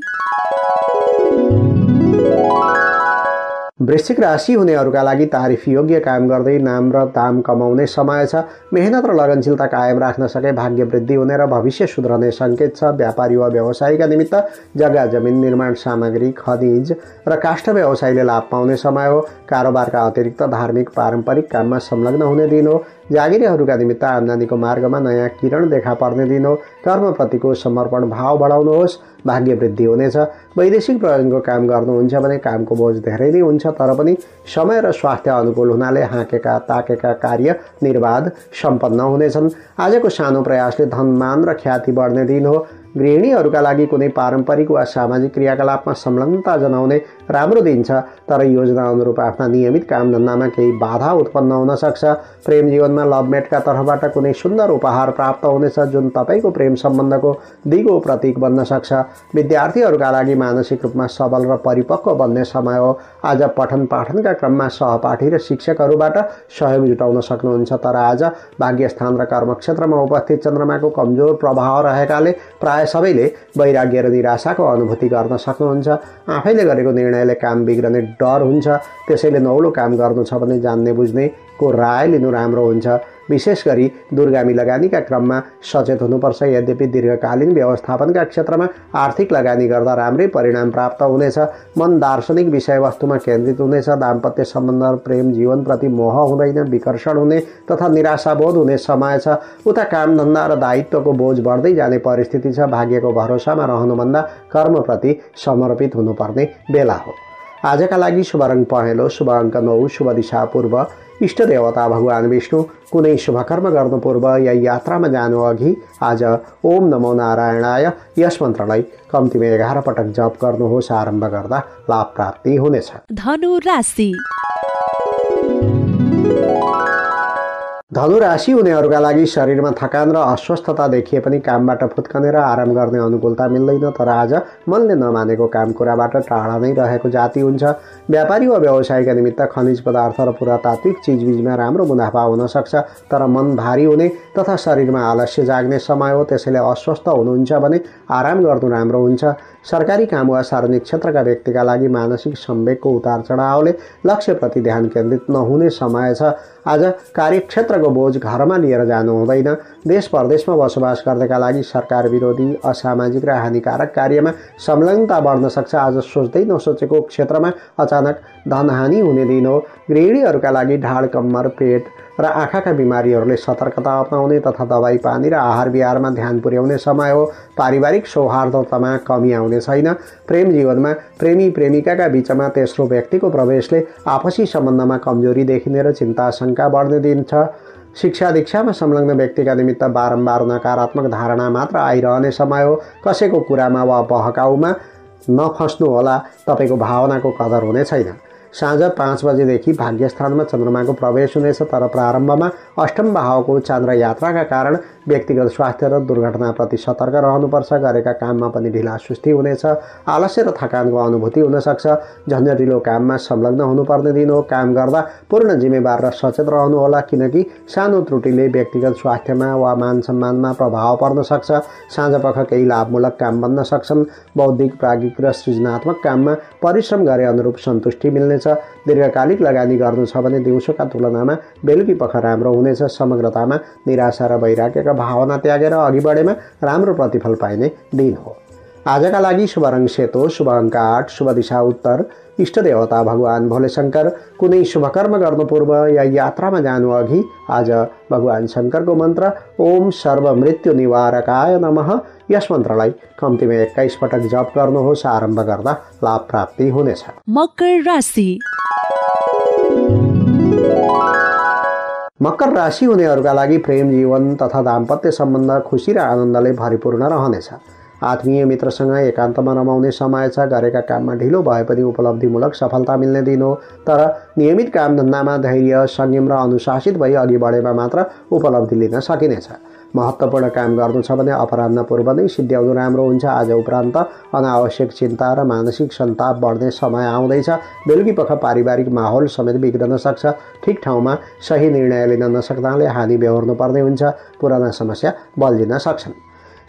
वृश्चिक राशि हुनेहरूका लागि तारिफ योग्य काम गर्दै नाम र दाम कमाउने समय छ। मेहनत र लगनशीलता कायम राख्न सके भाग्य वृद्धि हुने र भविष्य सुध्रने संकेत छ। व्यापारी वा व्यवसायीका निमित्त जग्गा, जमिन, निर्माण सामग्री, खनिज र काष्ठ व्यवसायले लाभ पाउने समय हो। कारोबारका अतिरिक्त धार्मिक, पारम्परिक काममा संलग्न हुने दिन हो। जागिरीहरूका निमित्त आम्दानीको मार्गमा नयाँ किरण देखा पर्ने दिन हो। कर्मप्रतिको समर्पण भाव बढाउनुहोस्। भाग्य वृद्धि हुनेछ। वैदेशिक प्रयोजनको काम गर्नुहुन्छ भने कामको बोझ धेरै नै हुन्छ तर पनि समय र स्वास्थ्य अनुकूल हुनाले हाँकेका ताकेका कार्य निर्बाध सम्पन्न हुनेछन्। आजको सानो प्रयासले धन, मान र ख्याति बढ्ने दिन हो। गृहिणीहरूका लागि कुनै पारम्परिक वा सामाजिक क्रियाकलापमा संलग्नता जनाउने राम्रो दिन छ तर योजना अनुरूप आफ्ना नियमित काम धन्दामा केही बाधा उत्पन्न हुन सक्छ। प्रेम जीवनमा लभमेटका तर्फबाट कुनै सुन्दर उपहार प्राप्त हुनेछ जुन तपाईँको प्रेम सम्बन्धको दिगो प्रतीक बन्न सक्छ। विद्यार्थीहरूका लागि मानसिक रूपमा सबल र परिपक्व बन्ने समय हो। आज पठन पाठनका क्रममा सहपाठी र शिक्षकहरूबाट सहयोग जुटाउन सक्नुहुन्छ तर आज भाग्यस्थान र कर्मक्षेत्रमा उपस्थित चन्द्रमाको कमजोर प्रभाव रहेकाले प्राय सबैले वैराग्य र निराशाको अनुभूति गर्न सक्नुहुन्छ। आफैले गरेको निर्णयले काम बिग्रने डर हुन्छ। त्यसैले नौलो काम गर्नु छ भने जान्ने बुझ्नेको राय लिनु राम्रो हुन्छ। विशेष गरी दूरगामी लगानीका क्रममा सचेत हुनुपर्छ। यद्यपि दीर्घकालीन व्यवस्थापनका क्षेत्रमा आर्थिक लगानी गर्दा राम्रै परिणाम प्राप्त हुनेछ। मन दार्शनिक विषयवस्तुमा केन्द्रित हुनेछ। दाम्पत्य सम्बन्ध र प्रेम जीवनप्रति मोह हुँदैन, विकर्षण हुने तथा निराशाबोध हुने समय छ। उता कामधन्दा र दायित्वको बोझ बढ्दै जाने परिस्थिति छ। भाग्यको भरोसामा रहनुभन्दा कर्मप्रति समर्पित हुनुपर्ने बेला हो। आजका लागि शुभ रङ पहेँलो, शुभ अङ्क नौ, शुभ दिशा पूर्व। इष्ट देवता भगवान विष्णु। कुनै शुभकर्म गर्नु पूर्व या यात्रामा जानु अघि आज ओम नमो नारायणाय यस मन्त्रलाई कम्तीमा एघार पटक जप गर्नुहोस्। आरम्भ गर्दा लाभ प्राप्ति हुनेछ। धनु राशि। धनु राशि हुनेहरूका लागि शरीरमा थकान र अस्वस्थता देखिए पनि कामबाट फुत्कने र आराम गर्ने अनुकूलता मिल्दैन तर आज मनले नमानेको काम कुराबाट टाढा नै रहेको जाति हुन्छ। व्यापारी वा व्यवसायका निमित्त खनिज पदार्थ र पुरातात्विक चिजबिजमा राम्रो मुनाफा हुन सक्छ तर मन भारी हुने तथा शरीरमा आलस्य जाग्ने समय हो। त्यसैले अस्वस्थ हुनुहुन्छ भने आराम गर्नु राम्रो हुन्छ। सरकारी काम वा सार्वजनिक क्षेत्रका व्यक्तिका लागि मानसिक संवेगको उतार चढावले लक्ष्यप्रति ध्यान केन्द्रित नहुने समय छ। आज कार्यक्षेत्रको बोझ घरमा लिएर जानु हुँदैन। देश परदेशमा बसोबास गर्नेका लागि सरकार विरोधी, असामाजिक र हानिकारक कार्यमा संलग्नता बढ्न सक्छ। आज सोच्दै नसोचेको क्षेत्रमा अचानक धनहानि हुने दिन हो। गृहिणीहरूका लागि ढाड, कम्मर, पेट र आँखाका बिमारीहरूले सतर्कता अपनाउने तथा दबाई पानी र आहार विहारमा ध्यान पुर्याउने समय हो। पारिवारिक सौहार्दतामा कमी आउने छैन। प्रेम जीवनमा प्रेमी प्रेमिकाका बीचमा तेस्रो व्यक्तिको प्रवेशले आपसी सम्बन्धमा कमजोरी देखिने र चिन्ता शङ्का बढ्ने दिन छ। शिक्षा दीक्षा में संलग्न व्यक्ति का निमित्त बारम्बार नकारात्मक धारणा मात्र आइरहने समय हो। कसैको कुरामा वा बहकाउमा नफस्नु होला। तपाईको भावनाको कदर हुने छैन। साँझ पाँच बजेदेखि भाग्यस्थानमा चन्द्रमाको प्रवेश हुनेछ, तर प्रारम्भमा अष्टम भावको चन्द्र यात्राका कारण व्यक्तिगत स्वास्थ्य र दुर्घटनाप्रति सतर्क रहनुपर्छ। गरेका काममा पनि ढिला सुस्ती हुनेछ। आलस्य र थकानको अनुभूति हुन सक्छ। झन्झटिलो काममा संलग्न हुनुपर्ने दिन हो। काम गर्दा पूर्ण जिम्मेवार र सचेत रहनु होला, किनकि सानो त्रुटिले व्यक्तिगत स्वास्थ्यमा वा मान सम्मानमा प्रभाव पर्न सक्छ। साँझपख केही लाभमूलक काम बन्न सक्छन्। बौद्धिक, प्राज्ञिक र सृजनात्मक काममा परिश्रम गरे अनुरूप सन्तुष्टि मिल्ने। दीर्घकालिक लगानी गर्नु छ भने दिउँसोका तुलनामा बेलुकी पख राम्रो हुनेछ। समग्रतामा निराशा र वैराग्यका भावना त्यागेर अघि बढेमा राम्रो प्रतिफल पाइने दिन हो। आजका लागि शुभ रङ सेतो, शुभ अङ्क आठ, शुभ दिशा उत्तर। इष्ट देवता भगवान भोले शंकर। कुनै शुभकर्म गर्नु पूर्व या यात्रामा जानु अघि आज भगवान शंकरको मन्त्र ओम सर्वमृत्यु निवारकाय नमः, यस मन्त्रलाई कम्तीमा एक्काइस पटक जप गर्नुहोस्। आरम्भ गर्दा लाभ प्राप्ति हुनेछ। मकर राशि। मकर राशि हुनेहरूका लागि प्रेम जीवन तथा दाम्पत्य सम्बन्ध खुसी र आनन्दले भरिपूर्ण रहनेछ। आत्मीय मित्रसँग एकान्तमा रमाउने समय छ। गरेका काममा ढिलो भए पनि उपलब्धिमूलक सफलता मिल्ने दिन हो, तर नियमित कामधन्दामा धैर्य, संयम र अनुशासित भई अघि बढेमा मात्र उपलब्धि लिन सकिनेछ। महत्त्वपूर्ण काम गर्नु छ भने अपराह्न पूर्व नै सिद्ध्याउनु राम्रो हुन्छ। आज उपरान्त अनावश्यक चिन्ता र मानसिक सन्ताप बढ्ने समय आउँदैछ। बेलुकी पख पारिवारिक माहौल समेत बिग्रन सक्छ। ठिक ठाउँमा सही निर्णय लिन नसक्नाले हानि बेहोर्नु पर्ने हुन्छ। पुराना समस्या बल्झिन सक्छन्।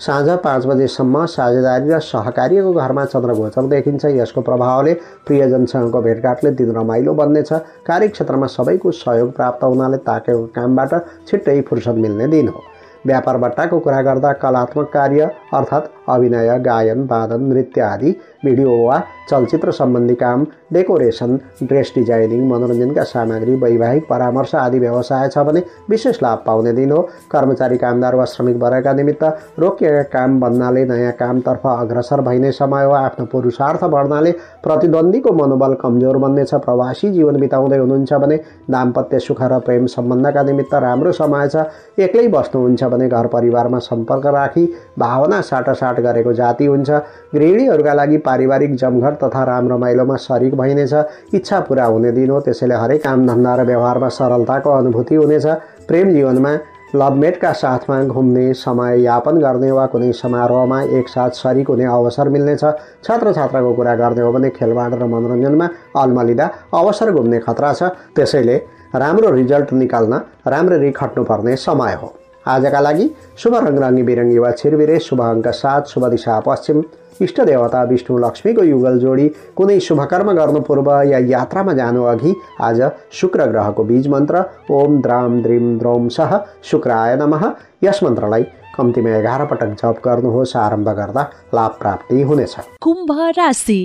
साँझ पाँच बजेसम्म साझेदारी र सहकार्यको घरमा चन्द्रगोचर देखिन्छ। यसको प्रभावले प्रियजनसँगको भेटघाटले दिन रमाइलो बन्नेछ। कार्यक्षेत्रमा सबैको सहयोग प्राप्त हुनाले ताकेको कामबाट छिट्टै फुर्सद मिल्ने दिन हो। व्यापार बट्टाको कुरा गर्दा कलात्मक कार्य अर्थात् अभिनय, गायन, वादन, नृत्य आदि, भिडियो वा चलचित्र सम्बन्धी काम, डेकोरेसन, ड्रेस डिजाइनिङ, मनोरञ्जनका सामग्री, वैवाहिक परामर्श आदि व्यवसाय छ भने विशेष लाभ पाउने दिन हो। कर्मचारी, कामदार वा श्रमिक वर्गका निमित्त रोकिएका काम बन्नाले नयाँ कामतर्फ अग्रसर भइने समय हो। आफ्नो पुरुषार्थ बढ्नाले प्रतिद्वन्दीको मनोबल कमजोर बन्नेछ। प्रवासी जीवन बिताउँदै हुनुहुन्छ भने दाम्पत्य सुख र प्रेम सम्बन्धका निमित्त राम्रो समय छ। एक्लै बस्नुहुन्छ भने घर परिवारमा सम्पर्क राखी भावना साटासाट गरेको जाति हुन्छ। गृहिणीहरूका लागि पारिवारिक जमघट तथा रामरमाइलोमा सरिक भइनेछ। इच्छा पूरा हुने दिन हो। त्यसैले हरेक काम धन्दा र व्यवहारमा सरलताको अनुभूति हुनेछ। प्रेम जीवनमा लभमेटका साथमा घुम्ने, समय यापन गर्ने वा कुनै समारोहमा एकसाथ सरिक हुने अवसर मिल्नेछ। छात्र छात्राको कुरा गर्ने हो भने खेलवाड र मनोरञ्जनमा अल्मलिँदा अवसर घुम्ने खतरा छ। त्यसैले राम्रो रिजल्ट निकाल्न राम्ररी खट्नुपर्ने समय हो। आजका लागि शुभ रङ रङ्गी बिरङ्गी वा छिरबिरे, शुभ अङ्क सात, शुभ दिशा पश्चिम। इष्ट देवता विष्णु लक्ष्मीको युगल जोडी। कुनै शुभकर्म गर्नु पूर्व या यात्रामा जानु अघि आज शुक्र ग्रहको बीज मन्त्र ओम द्राम द्रिम द्रौम सह शुक्राय नमः, यस मन्त्रलाई कम्तीमा एघार पटक जप गर्नुहोस्। आरम्भ गर्दा लाभ प्राप्ति हुनेछ। कुम्भ राशि।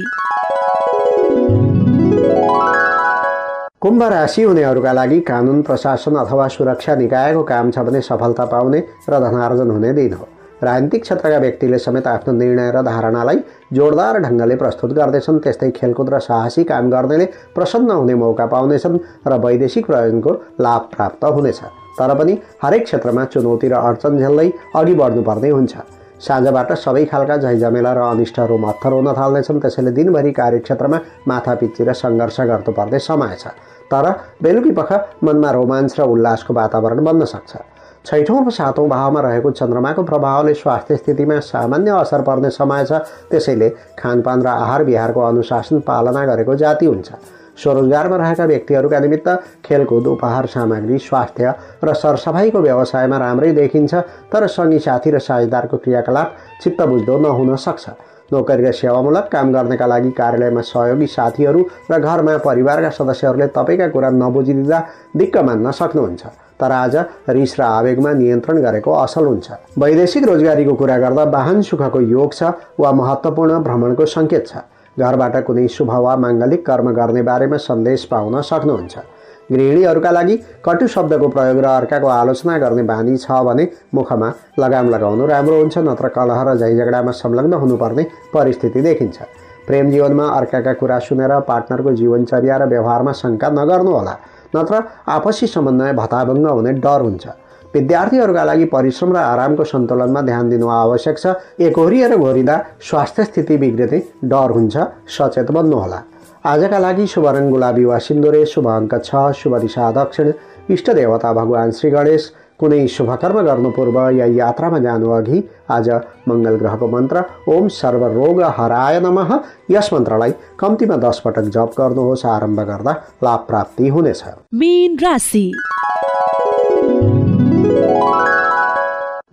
कुम्भ राशि हुनेहरूका लागि कानुन, प्रशासन अथवा सुरक्षा निकायको काम छ भने सफलता पाउने र धनार्जन हुने दिन हो। राजनीतिक क्षेत्रका व्यक्तिले समेत आफ्नो निर्णय र धारणालाई जोरदार ढङ्गले प्रस्तुत गर्दैछन्। त्यस्तै खेलकुद र साहसी काम गर्नेले प्रसन्न हुने मौका पाउनेछन् र वैदेशिक प्रयोजनको लाभ प्राप्त हुनेछ। तर पनि हरेक क्षेत्रमा चुनौती र अडचन झेल्दै अघि बढ्नुपर्ने हुन्छ। साँझबाट सबै खालका झैझमेला र अनिष्टहरू मत्थर हुन थाल्नेछन्। त्यसैले दिनभरि कार्यक्षेत्रमा माथापिच्ची र सङ्घर्ष गर्नुपर्ने समय छ, तर बेलुकी पख मनमा रोमाञ्च र उल्लासको वातावरण बन्न सक्छ। छैठौँ र सातौँ भावमा रहेको चन्द्रमाको प्रभावले स्वास्थ्य स्थितिमा सामान्य असर पर्ने समय छ। त्यसैले खानपान र आहार विहारको अनुशासन पालना गरेको जाति हुन्छ। स्वरोजगारमा रहेका व्यक्तिहरूका निमित्त खेलकुद, उपहार सामग्री, स्वास्थ्य र सरसफाइको व्यवसायमा राम्रै देखिन्छ, तर सँगै साथी र साझेदारको क्रियाकलाप चित्तबुझ्दो नहुन सक्छ। नोकरी र सेवामूलक काम गर्नेका लागि कार्यालयमा सहयोगी साथीहरू र घरमा परिवारका सदस्यहरूले तपाईँका कुरा नबुझिदिँदा दिक्क मान्न सक्नुहुन्छ, तर आज रिस र आवेगमा नियन्त्रण गरेको असल हुन्छ। वैदेशिक रोजगारीको कुरा गर्दा वाहन सुखको योग छ वा महत्त्वपूर्ण भ्रमणको सङ्केत छ। घरबाट कुनै शुभ वा माङ्गलिक कर्म गर्ने बारेमा सन्देश पाउन सक्नुहुन्छ। गृहिणीहरूका लागि कटु शब्दको प्रयोग र अर्काको आलोचना गर्ने बानी छ भने मुखमा लगाम लगाउनु राम्रो हुन्छ, नत्र कलह र झैझगडामा संलग्न हुनुपर्ने परिस्थिति देखिन्छ। प्रेम जीवनमा अर्काका कुरा सुनेर पार्टनरको जीवनचर्या र व्यवहारमा शङ्का नगर्नुहोला, नत्र आपसी सम्बन्धमा भत्ताभङ्ग हुने डर हुन्छ। विद्यार्थीहरूका लागि परिश्रम र आरामको सन्तुलनमा ध्यान दिनु आवश्यक छ। एकोहोरिएर घोरिदा स्वास्थ्य स्थिति बिग्रिने डर हुन्छ, सचेत बन्नुहोला। आजका लागि शुभ रंग गुलाबी वा सिन्दुरे, शुभ अंक छ, शुभ दिशा दक्षिण। इष्ट देवता भगवान श्री गणेश। कुनै शुभकर्म गर्नु पूर्व या यात्रामा जानु अघि आज मंगल ग्रहको मन्त्र ओम सर्वरोग हराय नमः, यस मन्त्रलाई कम्तीमा दस पटक जप गर्नुहोस्। आरम्भ गर्दा लाभ प्राप्ति हुनेछ। मीन राशि।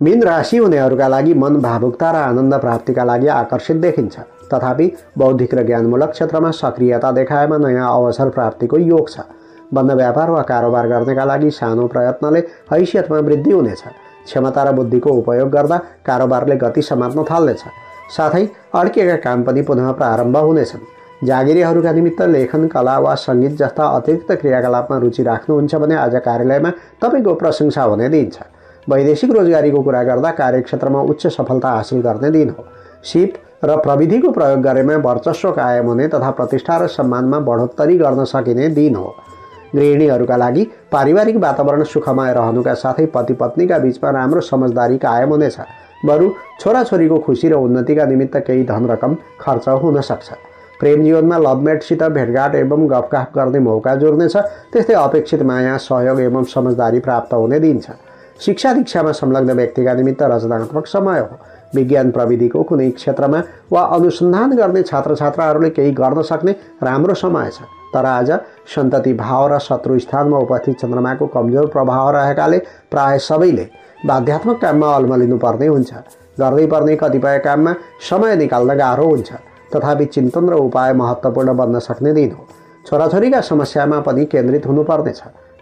मीन राशि हुनेहरुका लागि मन भावुकता र आनन्द प्राप्तिका लागि आकर्षित देखिन्छ, तथापि बौद्धिक र ज्ञानमूलक क्षेत्रमा सक्रियता देखाएमा नयाँ अवसर प्राप्तिको योग छ। बन्द व्यापार वा कारोबार गर्नका लागि सानो प्रयत्नले हैसियतमा वृद्धि हुनेछ। क्षमता र बुद्धिको उपयोग गर्दा कारोबारले गति समात्न थाल्नेछ, साथै अड्केका काम पनि पुनः प्रारम्भ हुनेछन्। जागिरीहरूका निमित्त लेखन, कला वा संगीत जस्ता अतिरिक्त क्रियाकलापमा रुचि राख्नुहुन्छ भने आज कार्यालयमा तपाईको प्रशंसा हुने दिन छ। वैदेशिक रोजगारीको कुरा गर्दा कार्यक्षेत्रमा उच्च सफलता हासिल गर्ने दिन हो। सिप र प्रविधिको प्रयोग गरेमा वर्चस्व कायम हुने तथा प्रतिष्ठा र सम्मानमा बढोत्तरी गर्न सकिने दिन हो। गृहिणीहरूका लागि पारिवारिक वातावरण सुखमय रहनुका साथै पति पत्नीका बीचमा राम्रो समझदारी कायम हुनेछ। बरु छोराछोरीको खुसी र उन्नतिका निमित्त केही धन रकम खर्च हुन सक्छ। प्रेम जीवनमा लभमेटसित भेटघाट एवं गफगाफ गर्ने मौका जुर्नेछ। त्यस्तै अपेक्षित माया, सहयोग एवं समझदारी प्राप्त हुने दिन छ। शिक्षा दीक्षामा संलग्न व्यक्तिका निमित्त रचनात्मक समय हो। विज्ञान प्रविधिको कुनै क्षेत्रमा वा अनुसन्धान गर्ने छात्र छात्राहरूले केही गर्न सक्ने राम्रो समय छ। तर आज सन्तति भाव र शत्रु स्थानमा उपस्थित चन्द्रमाको कमजोर प्रभाव रहेकाले प्राय सबैले बाध्यात्मक काममा अल्मलिनुपर्ने हुन्छ। गर्दै पर्ने कतिपय काममा समय निकाल्न गाह्रो हुन्छ, तथापि चिन्तन र उपाय महत्त्वपूर्ण बन्न सक्ने दिन हो। छोराछोरीका समस्यामा पनि केन्द्रित हुनुपर्नेछ।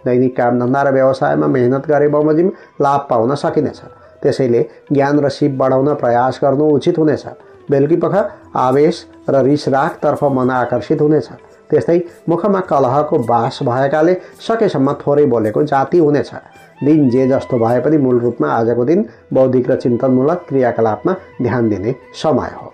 दैनिक कामधन्दा र व्यवसायमा मेहनत गरे बमोजिम लाभ पाउन सकिनेछ। त्यसैले ज्ञान र सिप बढाउन प्रयास गर्नु उचित हुनेछ। बेलुकीपख आवेश र रिसरागतर्फ मन आकर्षित हुनेछ। त्यस्तै मुखमा कलहको बास भएकाले सकेसम्म थोरै बोलेको जाति हुनेछ। दिन जे जस्तो भए पनि मूल रूपमा आजको दिन बौद्धिक र चिन्तनमूलक क्रियाकलापमा ध्यान दिने समय हो।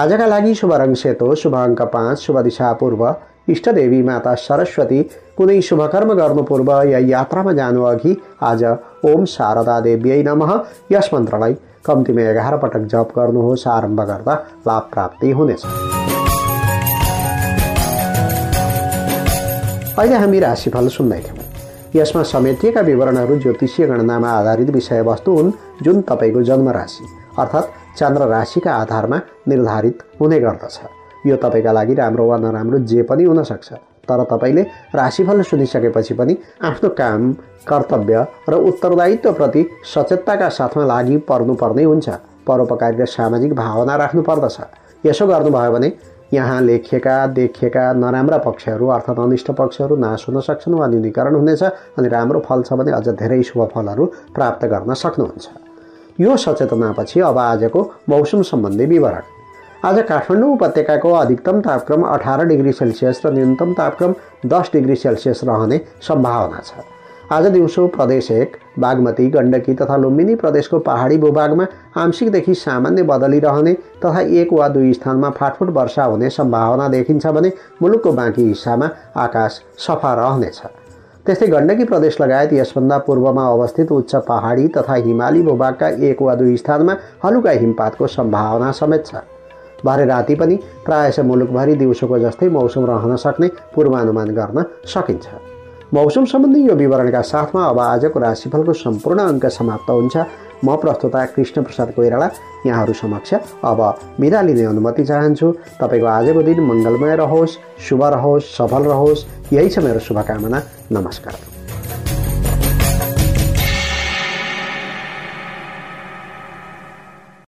आजका लागि शुभ रंग सेतो, शुभ अंक पाँच, शुभ दिशा पूर्व। इष्टदेवी माता सरस्वती। कुनै शुभकर्म गर्नु पूर्व या यात्रामा जानु अघि आज ओम शारदा देव्यै नमः, यस मन्त्रलाई कम्तीमा एघार पटक जप गर्नुहोस्। आरम्भ गर्दा लाभ प्राप्ति हुनेछ। अहिले हामी राशिफल सुन्दैथ्यौँ। यसमा समेटिएका विवरणहरू ज्योतिषीय गणनामा आधारित विषयवस्तु हुन्, जुन तपाईँको जन्म राशि अर्थात् चन्द्र राशिका आधारमा निर्धारित हुने गर्दछ। यो तपाईका लागि राम्रो वा नराम्रो जे पनि हुन सक्छ, तर तपाईले राशिफल सुनिसकेपछि पनि आफ्नो काम, कर्तव्य र उत्तरदायित्वप्रति सचेतताका साथमा लागि पर्नुपर्ने हुन्छ। परोपकारी र सामाजिक भावना राख्नुपर्दछ। यसो गर्नुभयो भने यहाँ लेखिएका देखिएका नराम्रा पक्षहरू अर्थात् अनिष्ट पक्षहरू नाश हुन सक्छन् वा न्यूनीकरण हुनेछ, अनि राम्रो फल छ भने अझ धेरै शुभ फलहरू प्राप्त गर्न सक्नुहुन्छ। यो सचेतनापछि अब आजको मौसम सम्बन्धी विवरण। आज काठमाडौँ उपत्यकाको अधिकतम तापक्रम अठारह डिग्री सेल्सियस र न्यूनतम तापक्रम दस डिग्री सेल्सियस रहने सम्भावना छ। आज दिउँसो प्रदेश एक, बागमती, गण्डकी तथा लुम्बिनी प्रदेशको पहाडी भूभागमा आंशिकदेखि सामान्य बदली रहने तथा एक वा दुई स्थानमा फाटफुट वर्षा हुने सम्भावना देखिन्छ भने मुलुकको बाँकी हिस्सामा आकाश सफा रहनेछ। त्यस्तै गण्डकी प्रदेश लगायत यसभन्दा पूर्वमा अवस्थित उच्च पहाडी तथा हिमाली भूभागका एक वा दुई स्थानमा हलुका हिमपातको सम्भावना समेत छ। भरे राति पनि प्रायः मुलुकभरि दिउँसोको जस्तै मौसम रहन सक्ने पूर्वानुमान गर्न सकिन्छ। मौसम सम्बन्धी यो विवरणका साथमा अब आजको राशिफलको सम्पूर्ण अङ्क समाप्त हुन्छ। म प्रस्तुता कृष्ण प्रसाद कोइराला यहाँहरू समक्ष अब बिदा लिने अनुमति चाहन्छु। तपाईको आजको दिन मङ्गलमय रहोस्, शुभ रहोस्, सफल रहोस्, यही छ मेरो शुभकामना। नमस्कार।